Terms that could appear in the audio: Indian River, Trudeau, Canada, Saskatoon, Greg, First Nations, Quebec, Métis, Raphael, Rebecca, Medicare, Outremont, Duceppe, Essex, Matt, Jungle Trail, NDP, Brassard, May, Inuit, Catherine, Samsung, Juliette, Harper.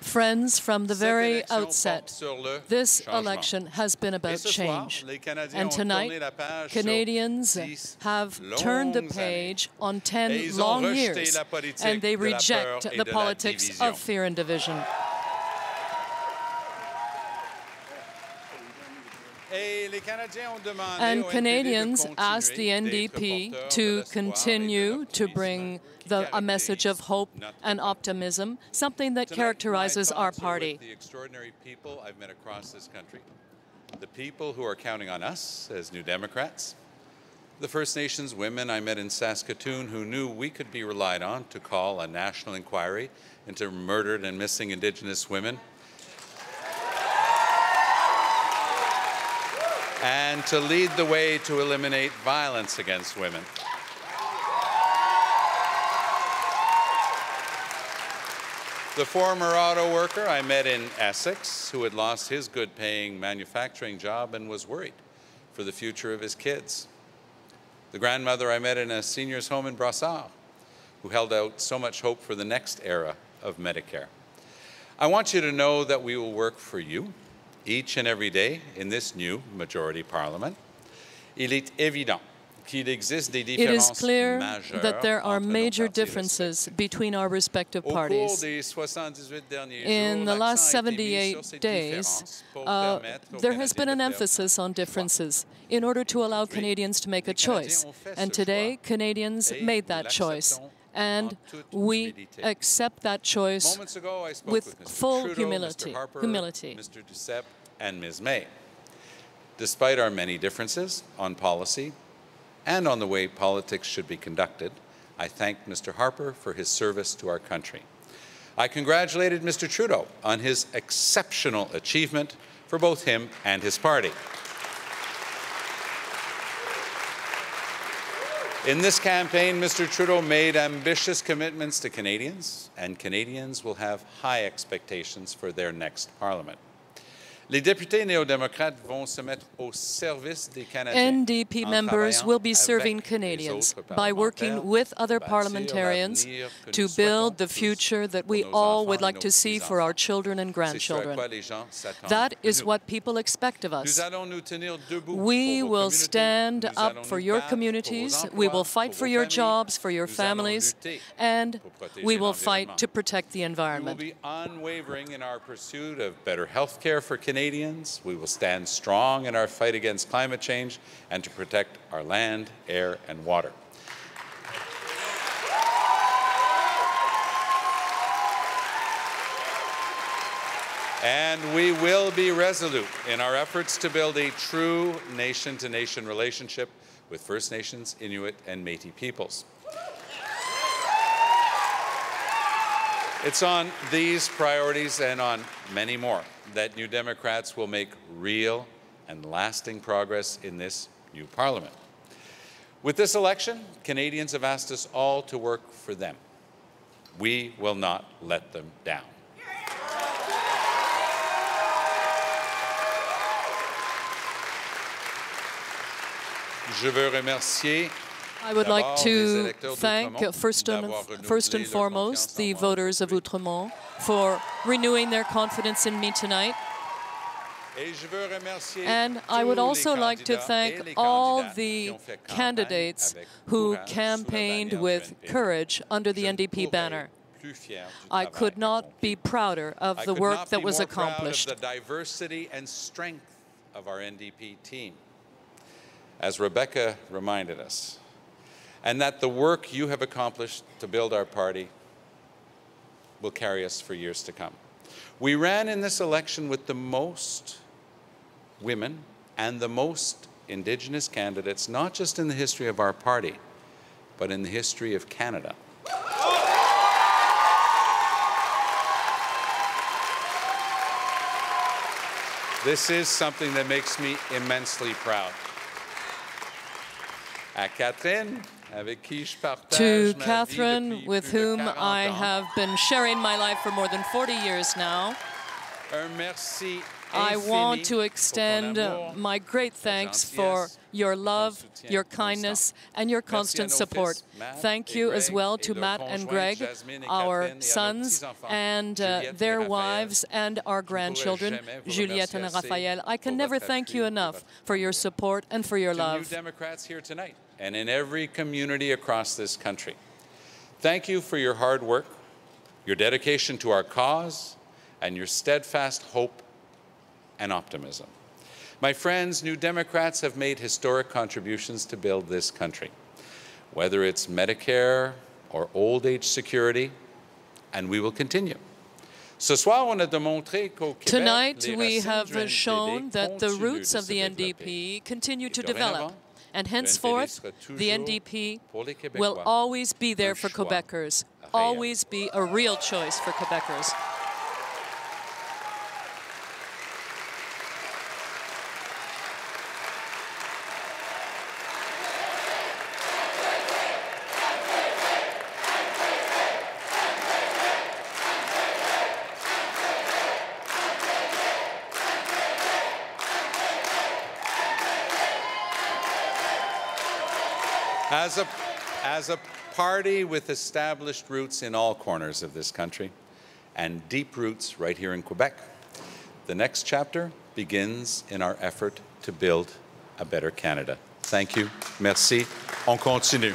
Friends, from the very outset, this election has been about change. And tonight, Canadians have turned the page on 10 long years, and they reject the politics of fear and division. And Canadians asked the NDP to continue to bring a message of hope and optimism, something that characterizes our party. The extraordinary people I've met across this country, the people who are counting on us as New Democrats, the First Nations women I met in Saskatoon who knew we could be relied on to call a national inquiry into murdered and missing Indigenous women, and to lead the way to eliminate violence against women. The former auto worker I met in Essex, who had lost his good-paying manufacturing job and was worried for the future of his kids. The grandmother I met in a senior's home in Brassard, who held out so much hope for the next era of Medicare. I want you to know that we will work for you each and every day in this new majority parliament. It is clear that there are major differences between our respective parties. In the last 78 days, there has been an emphasis on differences in order to allow Canadians to make a choice. And today, Canadians made that choice. And we accept that choice with full humility. Mr. Harper, Mr. Duceppe, and Ms. May. Despite our many differences on policy and on the way politics should be conducted, I thanked Mr. Harper for his service to our country. I congratulated Mr. Trudeau on his exceptional achievement for both him and his party. In this campaign, Mr. Trudeau made ambitious commitments to Canadians, and Canadians will have high expectations for their next parliament. NDP members will be serving Canadians by working with other parliamentarians to build the future that we all would like to see for our children and grandchildren. That is what people expect of us. We will stand up for your communities, we will fight for your jobs, for your families, and we will fight to protect the environment. We will be unwavering in our pursuit of better health care for Canadians. We will stand strong in our fight against climate change and to protect our land, air, and water. And we will be resolute in our efforts to build a true nation-to-nation relationship with First Nations, Inuit, and Métis peoples. It's on these priorities and on many more that New Democrats will make real and lasting progress in this new parliament. With this election, Canadians have asked us all to work for them. We will not let them down. I would like to thank, first and foremost, the voters of Outremont for renewing their confidence in me tonight. And I would also like to thank all the candidates who campaigned with courage under the NDP banner. I could not be prouder of the work that was accomplished. I could not be more proud of the diversity and strength of our NDP team. As Rebecca reminded us, and that the work you have accomplished to build our party will carry us for years to come. We ran in this election with the most women and the most Indigenous candidates, not just in the history of our party, but in the history of Canada. This is something that makes me immensely proud. To Catherine, with whom I have been sharing my life for more than 40 years now, I want to extend my great thanks for your love, your kindness, and your constant support. Thank you as well to Matt and Greg, our sons and their wives and our grandchildren, Juliette and Raphael. I can never thank you enough for your support and for your love. To new Democrats here tonight and in every community across this country, thank you for your hard work, your dedication to our cause, and your steadfast hope and optimism. My friends, New Democrats have made historic contributions to build this country, whether it's Medicare or old age security, and we will continue. Tonight, we have shown that the roots of the NDP continue to develop, and henceforth, the NDP will always be there for Quebecers, always be a real choice for Quebecers. As a party with established roots in all corners of this country and deep roots right here in Quebec, the next chapter begins in our effort to build a better Canada. Thank you. Merci. On continue.